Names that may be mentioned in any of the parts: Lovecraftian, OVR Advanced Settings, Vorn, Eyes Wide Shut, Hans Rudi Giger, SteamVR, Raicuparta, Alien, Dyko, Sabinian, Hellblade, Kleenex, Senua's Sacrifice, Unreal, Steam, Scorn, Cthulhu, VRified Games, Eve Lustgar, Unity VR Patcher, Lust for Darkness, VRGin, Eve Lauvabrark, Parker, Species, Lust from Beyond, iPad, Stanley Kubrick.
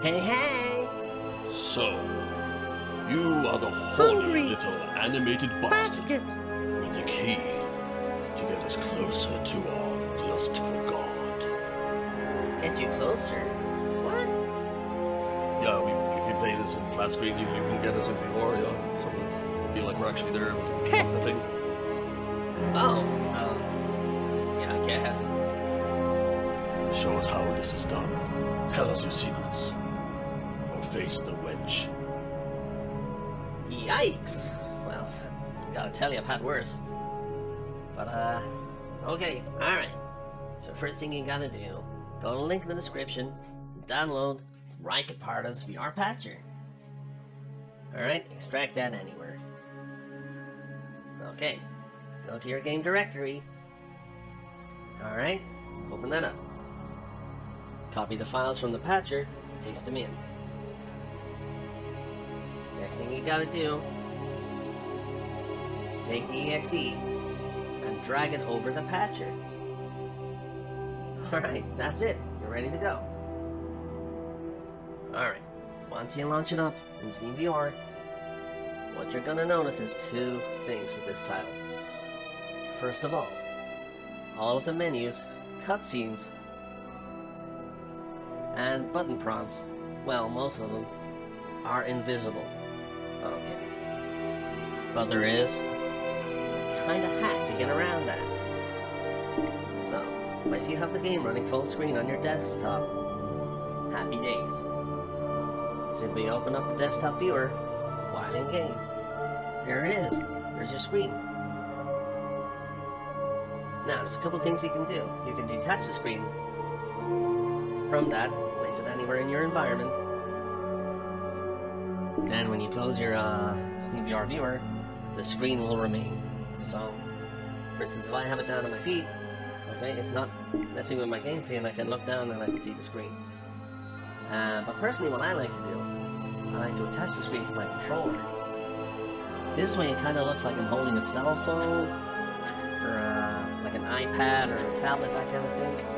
Hey, hey! So, you are the horny little animated bastard with the key to get us closer to our lustful god. Get you closer? What? Yeah, we can play this in flat screen. You can get us in VR, yeah. So we feel like we're actually there. Heck! The thing. Oh, yeah, I guess. Show us how this is done. Tell us your secrets. Or face the wench. Yikes! Well, gotta tell you, I've had worse. But, okay, alright. So first thing you gotta do, go to the link in the description, and download Raicuparta's VR Patcher. Alright, extract that anywhere. Okay, go to your game directory. Alright, open that up. Copy the files from the patcher, paste them in. Next thing you gotta do, take the exe and drag it over the patcher. Alright, that's it. You're ready to go. Alright, once you launch it up in SteamVR, what you're gonna notice is two things with this title. First of all of the menus, cutscenes, and button prompts, well, most of them, are invisible. Okay. But there is a kind of hack to get around that. So, if you have the game running full screen on your desktop, happy days. Simply open up the desktop viewer while in game. There it is. There's your screen. Now, there's a couple things you can do. You can detach the screen from that, place it anywhere in your environment. Then when you close your SteamVR viewer, the screen will remain. So, for instance, if I have it down on my feet, okay, it's not messing with my gameplay and I can look down and I can see the screen. But personally what I like to do, I like to attach the screen to my controller. This way it kind of looks like I'm holding a cell phone, or like an iPad or a tablet, that kind of thing.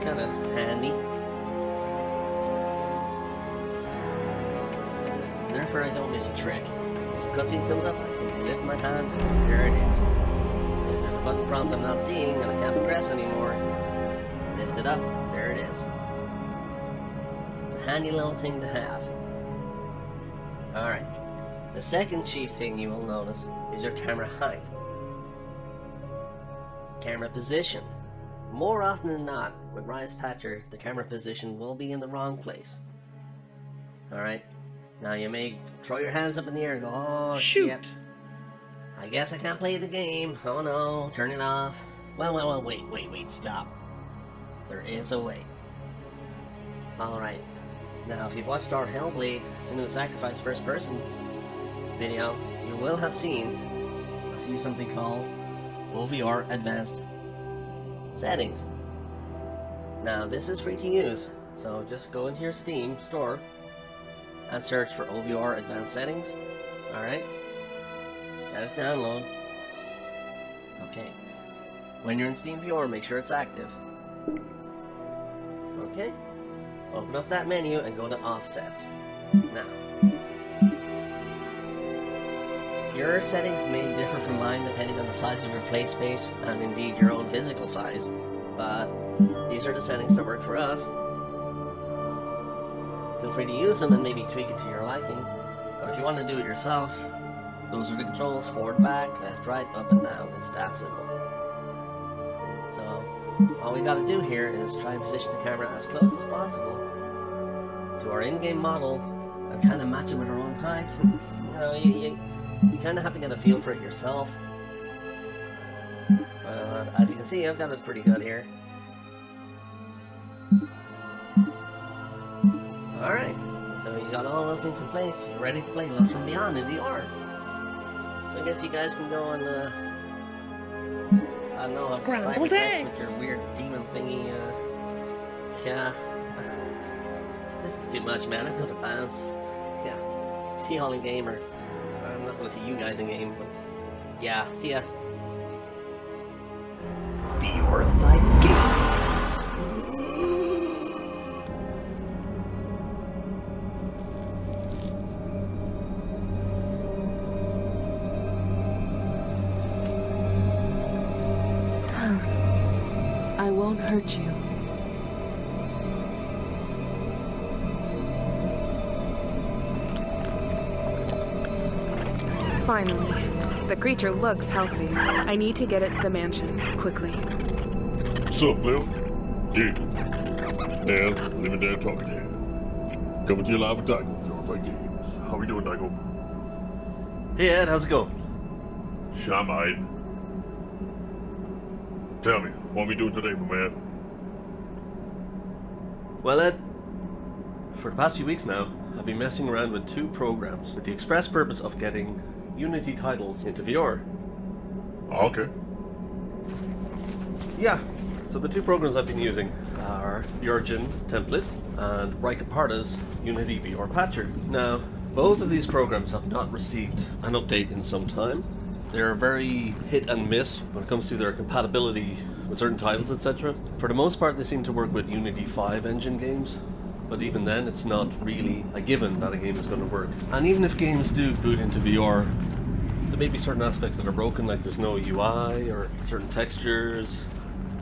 Kind of handy. So therefore I don't miss a trick. If a cutscene comes up, I simply lift my hand and there it is. If there's a button prompt I'm not seeing and I can't progress anymore, lift it up, there it is. It's a handy little thing to have. Alright, the second chief thing you will notice is your camera height. Camera position. More often than not, with Rai's Patcher, the camera position will be in the wrong place. Alright? Now you may throw your hands up in the air and go, oh, shoot! Yep. I guess I can't play the game. Oh no, turn it off. Well, wait, stop. There is a way. Alright. Now, if you've watched our Hellblade, Senua's Sacrifice first person video, you will have seen, I'll see something called OVR Advanced Settings. Now this is free to use, so just go into your Steam store and search for OVR Advanced Settings. Alright, let it download. Okay, when you're in SteamVR, make sure it's active. Okay, open up that menu and go to Offsets. Now, your settings may differ from mine depending on the size of your play space and indeed your own physical size, but these are the settings that work for us. Feel free to use them and maybe tweak it to your liking, but if you want to do it yourself, those are the controls: forward, back, left, right, up and down. It's that simple. So all we gotta do here is try and position the camera as close as possible to our in-game model and kind of match it with our own height. You know, you kind of have to get a feel for it yourself. As you can see, I've got it pretty good here. Alright, so you got all those things in place. You're ready to play Lust from Beyond in VR. So I guess you guys can go and, I don't know, have cyber sex with your weird demon thingy. Yeah. This is too much, man. I'm gonna bounce. Yeah. See y'all in game, or I'm not gonna see you guys in game, but yeah, see ya. VRified Games. hurt you. Finally, the creature looks healthy. I need to get it to the mansion, quickly. What's up, Lil? Dude. Now, let me down talking to you. Coming to you live with Dyko, VRified Games. How we doing, Dyko? Hey, Ed, how's it going? Shamite. Tell me, what are we doing today, my man? Well, Ed, for the past few weeks now, I've been messing around with two programs with the express purpose of getting Unity titles into VR. Okay. Yeah, so the two programs I've been using are VRGin Template and Raicuparta's Unity VR Patcher. Now, both of these programs have not received an update in some time. They're very hit and miss when it comes to their compatibility with certain titles, etc. For the most part, they seem to work with Unity 5 engine games. But even then, it's not really a given that a game is going to work. And even if games do boot into VR, there may be certain aspects that are broken, like there's no UI or certain textures,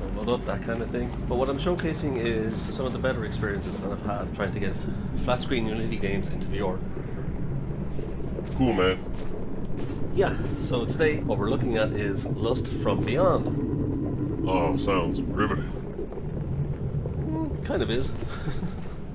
don't load up, that kind of thing. But what I'm showcasing is some of the better experiences that I've had trying to get flat screen Unity games into VR. Cool, man. Yeah, so today what we're looking at is Lust from Beyond. Oh, sounds riveting. Kind of is.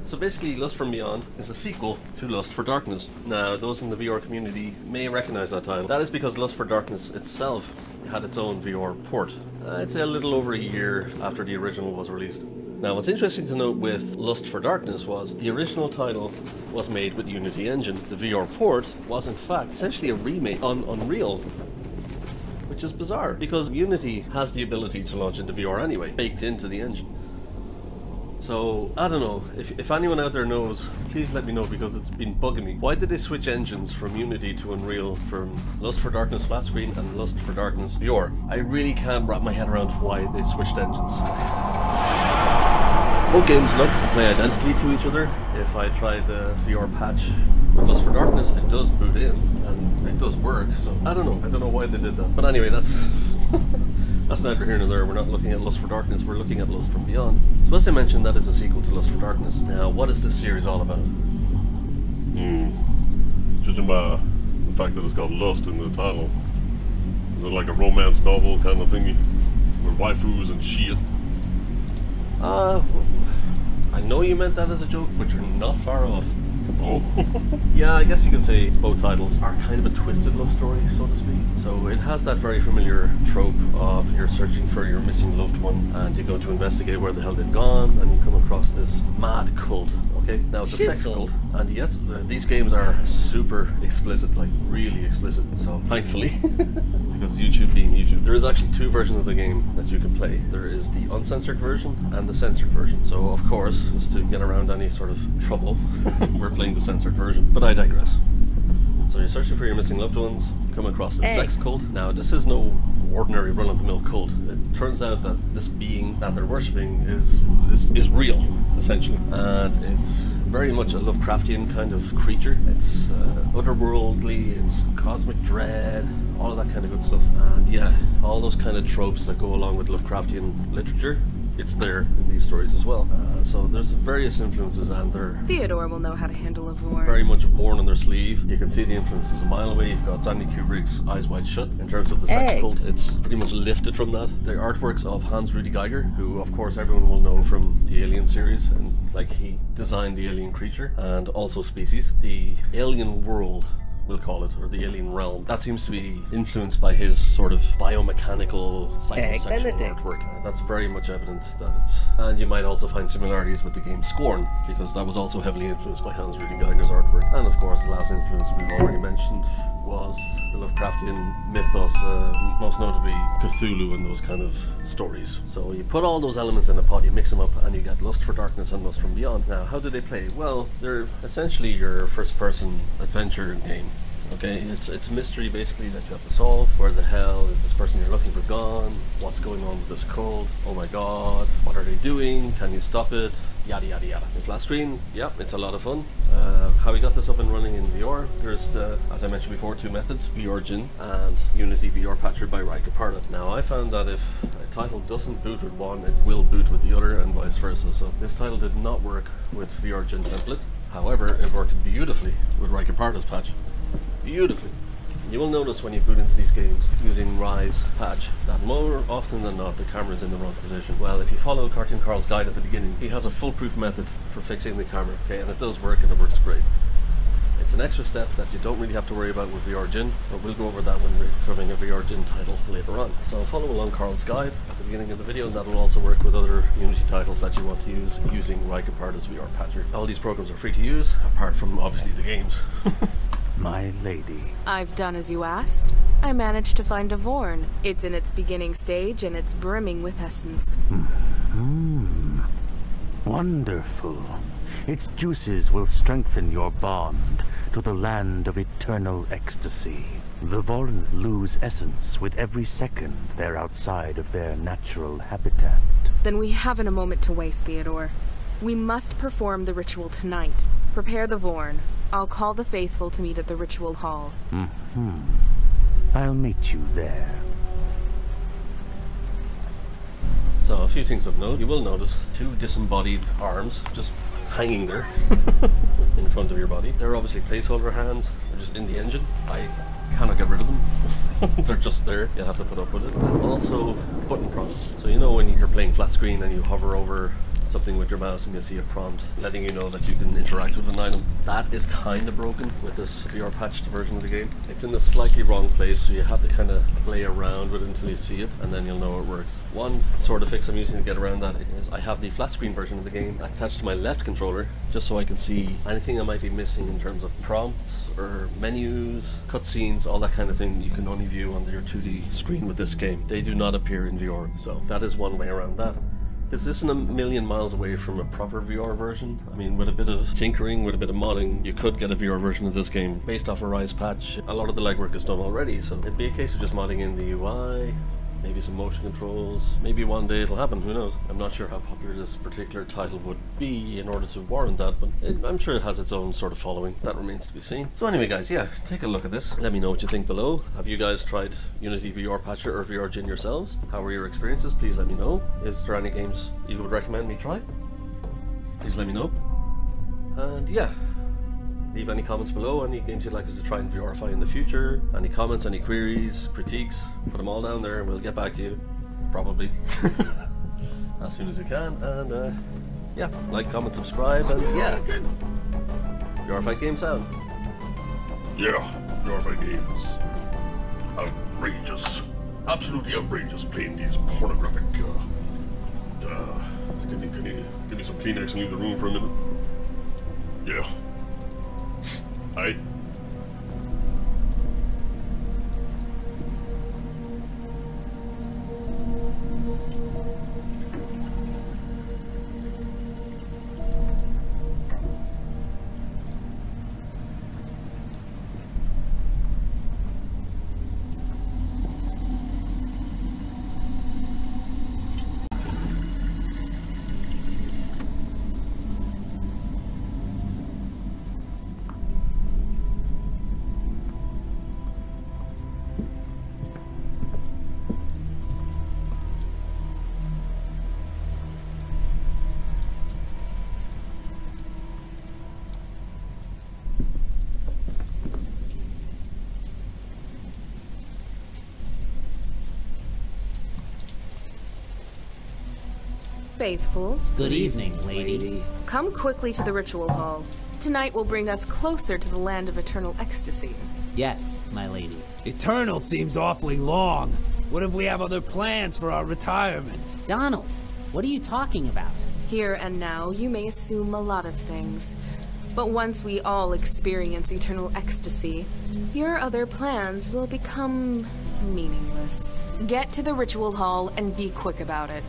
So basically, Lust from Beyond is a sequel to Lust for Darkness. Now, those in the VR community may recognize that title. That is because Lust for Darkness itself had its own VR port. I'd say a little over a year after the original was released. Now, what's interesting to note with Lust for Darkness was the original title was made with Unity Engine. The VR port was in fact essentially a remake on Unreal, which is bizarre because Unity has the ability to launch into VR anyway, baked into the engine. So, I don't know, if anyone out there knows, please let me know because it's been bugging me. Why did they switch engines from Unity to Unreal, from Lust for Darkness flat screen and Lust for Darkness VR? I really can't wrap my head around why they switched engines. Both games look play identically to each other. If I try the VR patch with Lust for Darkness, it does boot in and it does work, so I don't know why they did that. But anyway, that's... That's neither here nor there. We're not looking at Lust for Darkness, we're looking at Lust from Beyond. So as I mentioned, that is a sequel to Lust for Darkness. Now, what is this series all about? Judging by the fact that it's got Lust in the title, is it like a romance novel kind of thingy? With waifus and shit? I know you meant that as a joke, but you're not far off. Oh. Yeah, I guess you could say both titles are kind of a twisted love story, so to speak. So it has that very familiar trope of you're searching for your missing loved one and you go to investigate where the hell they've gone and you come across this mad cult. Okay, now it's a sex cult. And yes, these games are super explicit, like really explicit. So thankfully, because YouTube being YouTube, there is actually two versions of the game that you can play. There is the uncensored version and the censored version. So of course, just to get around any sort of trouble, we're playing the censored version, but I digress. So you're searching for your missing loved ones, you come across the sex cult. Now this is no ordinary run-of-the-mill cult. It turns out that this being that they're worshipping is real, essentially. And it's very much a Lovecraftian kind of creature. It's otherworldly, it's cosmic dread, all of that kind of good stuff. And yeah, all those kind of tropes that go along with Lovecraftian literature, it's there in these stories as well. So there's various influences, and they're... Theodore will know how to handle a Vorn. Very much a Vorn on their sleeve. You can see the influences a mile away. You've got Stanley Kubrick's Eyes Wide Shut. In terms of the sex cult, it's pretty much lifted from that. The artworks of Hans Rudi Giger, who of course everyone will know from the Alien series, and like he designed the Alien creature, and also Species. The Alien world, we'll call it, or the Alien realm. That seems to be influenced by his sort of biomechanical, psychosexual artwork. That's very much evident that it's... And you might also find similarities with the game Scorn, because that was also heavily influenced by Hans Rudi Giger's artwork. And of course, the last influence we've already mentioned was the Lovecraftian mythos, most notably Cthulhu and those kind of stories. So you put all those elements in a pot, you mix them up, and you get Lust for Darkness and Lust from Beyond. Now, how do they play? Well, they're essentially your first-person adventure game. Okay, it's a mystery basically that you have to solve. Where the hell is this person you're looking for gone? What's going on with this cult? Oh my god, what are they doing? Can you stop it? Yada yada yada. The flat screen, yep, it's a lot of fun. How we got this up and running in VR, there's, as I mentioned before, two methods, VRGin and Unity VR Patcher by Raicuparta. Now I found that if a title doesn't boot with one, it will boot with the other and vice versa, so this title did not work with VRGin template. However, it worked beautifully with Raicuparta's patch. Beautifully. You will notice when you boot into these games using Rai's patch that more often than not the camera's in the wrong position. Well, if you follow Cartoon Carl's guide at the beginning, he has a foolproof method for fixing the camera, okay, and it does work and it works great. It's an extra step that you don't really have to worry about with VRGin, but we'll go over that when we're covering a VRGin title later on. So follow along Carl's guide at the beginning of the video, and that'll also work with other Unity titles that you want to use using Raicuparta's VR Patcher. All these programs are free to use, apart from obviously the games. My lady. I've done as you asked. I managed to find a Vorn. It's in its beginning stage and it's brimming with essence. Wonderful. Its juices will strengthen your bond to the land of eternal ecstasy. The Vorn lose essence with every second they're outside of their natural habitat. Then we haven't a moment to waste, Theodore. We must perform the ritual tonight. Prepare the Vorn. I'll call the faithful to meet at the ritual hall. I'll meet you there. So a few things of note. You will notice two disembodied arms just hanging there in front of your body. They're obviously placeholder hands. They're just in the engine. I cannot get rid of them. They're just there. You'll have to put up with it. And also button prompts. So you know when you're playing flat screen and you hover over something with your mouse and you see a prompt letting you know that you can interact with an item. That is kind of broken with this VR patched version of the game. It's in the slightly wrong place, so you have to kind of play around with it until you see it, and then you'll know it works. One sort of fix I'm using to get around that is I have the flat screen version of the game attached to my left controller, just so I can see anything I might be missing in terms of prompts or menus, cutscenes, all that kind of thing. You can only view on your 2D screen with this game. They do not appear in VR, so that is one way around that. This isn't a million miles away from a proper VR version. I mean, with a bit of tinkering, with a bit of modding, you could get a VR version of this game based off a Rai's patch. A lot of the legwork is done already, so it'd be a case of just modding in the UI, maybe some motion controls. Maybe one day it'll happen, who knows? I'm not sure how popular this particular title would be in order to warrant that, but I'm sure it has its own sort of following. That remains to be seen. So anyway guys, yeah, take a look at this. Let me know what you think below. Have you guys tried Unity VR Patcher or VRGin yourselves? How were your experiences? Please let me know. Is there any games you would recommend me try? Please let me know. And yeah, leave any comments below, any games you'd like us to try and VRify in the future. Any comments, any queries, critiques, put them all down there and we'll get back to you, probably, as soon as we can. And yeah, like, comment, subscribe, and yeah, VRified Games out. Yeah, VRified Games. Outrageous. Absolutely outrageous playing these pornographic, Give me some Kleenex and leave the room for a minute. Yeah. Faithful. Good evening, lady. Come quickly to the ritual hall. Tonight will bring us closer to the land of eternal ecstasy. Yes, my lady. Eternal seems awfully long. What if we have other plans for our retirement? Donald, what are you talking about? Here and now, you may assume a lot of things. But once we all experience eternal ecstasy, your other plans will become meaningless. Get to the ritual hall and be quick about it.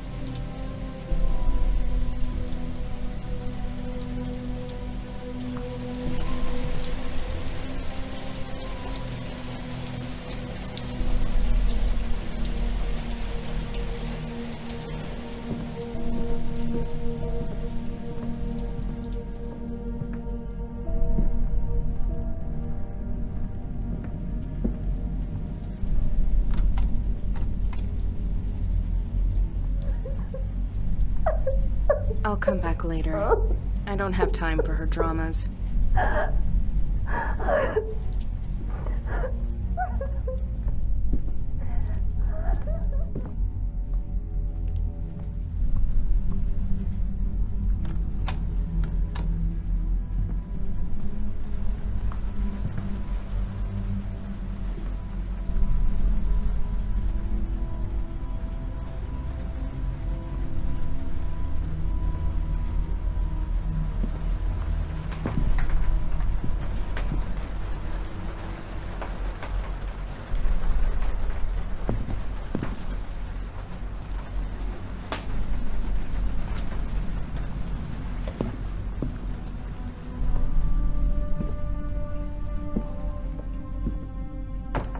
I'll come back later. I don't have time for her dramas.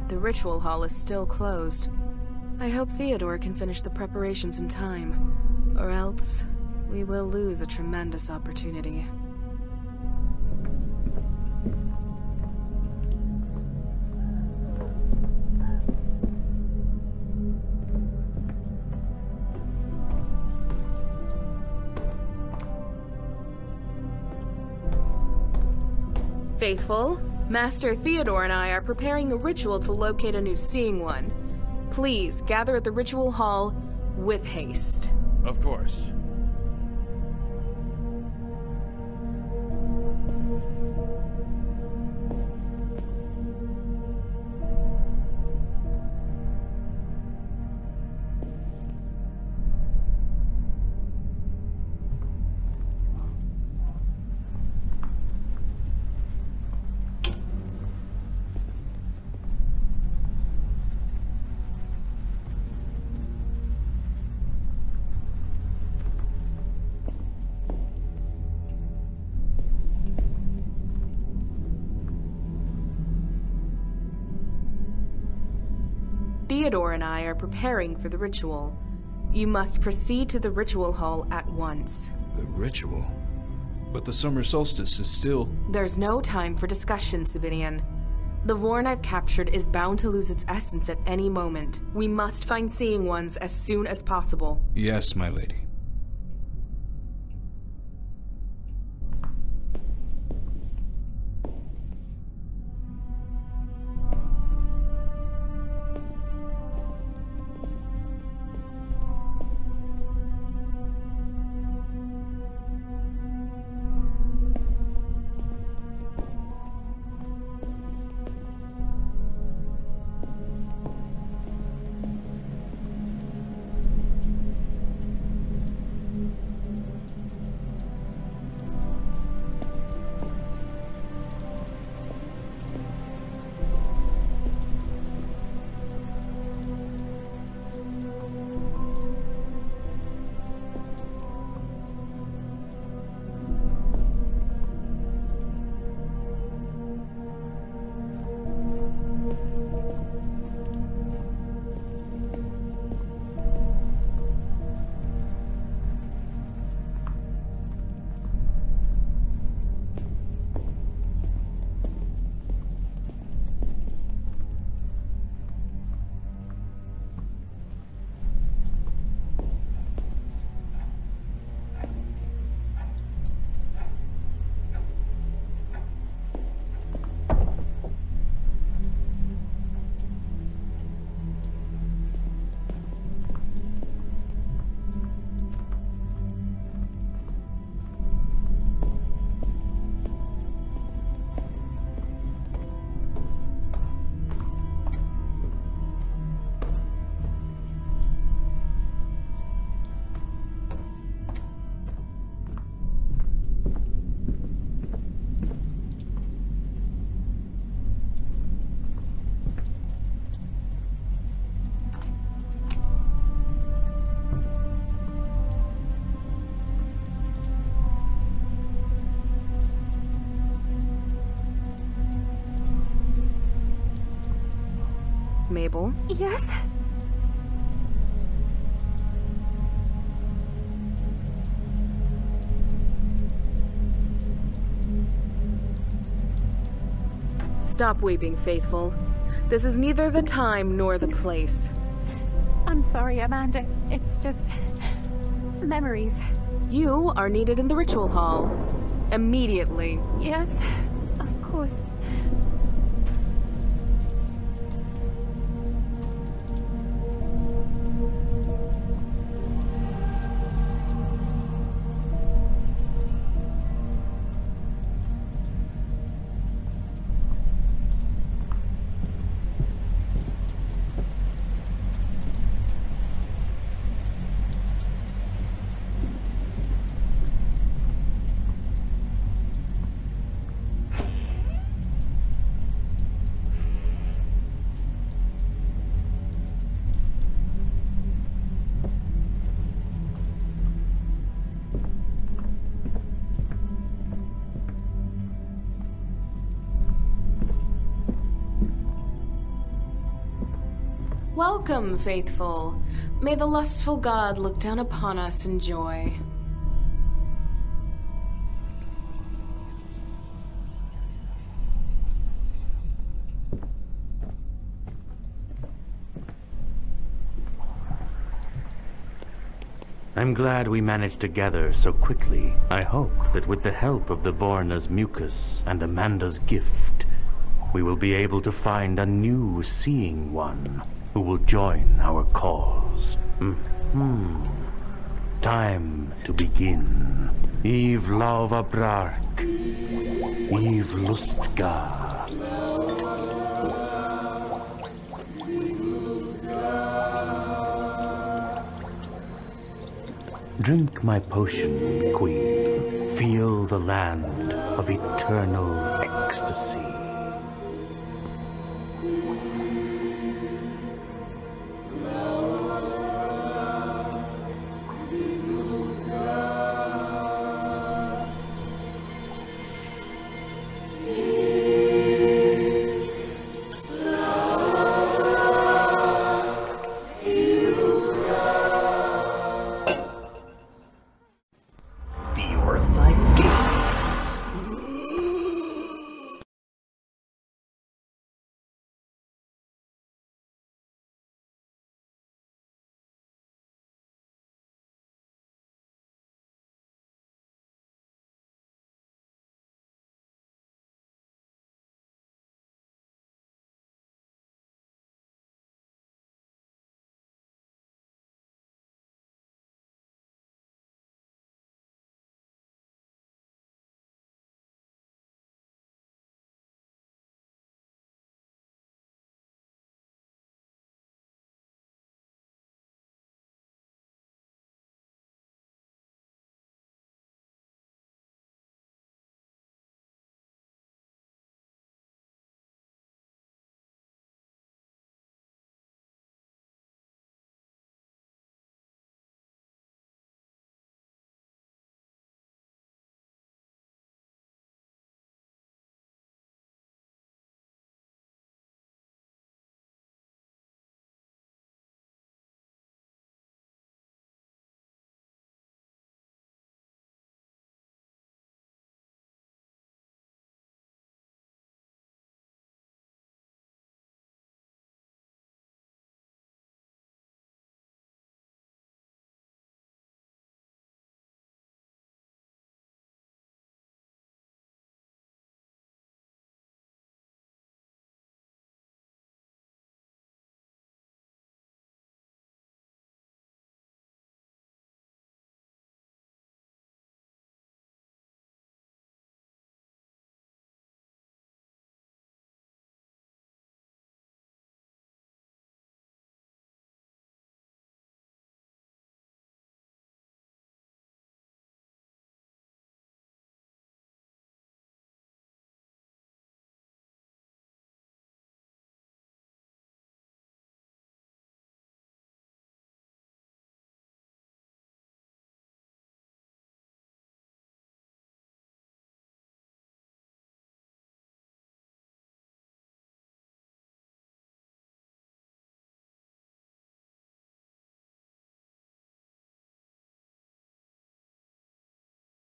The ritual hall is still closed. I hope Theodore can finish the preparations in time, or else we will lose a tremendous opportunity. Faithful? Master Theodore and I are preparing a ritual to locate a new Seeing One. Please, gather at the ritual hall with haste. Of course. Theodore and I are preparing for the ritual. You must proceed to the ritual hall at once. The ritual? But the summer solstice is still... There's no time for discussion, Sabinian. The Vorn I've captured is bound to lose its essence at any moment. We must find Seeing Ones as soon as possible. Yes, my lady. Mabel? Yes? Stop weeping, Faithful. This is neither the time nor the place. I'm sorry, Amanda. It's just... memories. You are needed in the ritual hall. Immediately. Yes, of course. Welcome, faithful. May the lustful god look down upon us in joy. I'm glad we managed to gather so quickly. I hope that with the help of the Vorna's mucus and Amanda's gift, we will be able to find a new seeing one who will join our cause. Time to begin. Eve Lauvabrark, Eve Lustgar. Drink my potion, Queen. Feel the land of eternal ecstasy.